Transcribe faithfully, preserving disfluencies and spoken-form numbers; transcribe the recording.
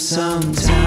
sometimes.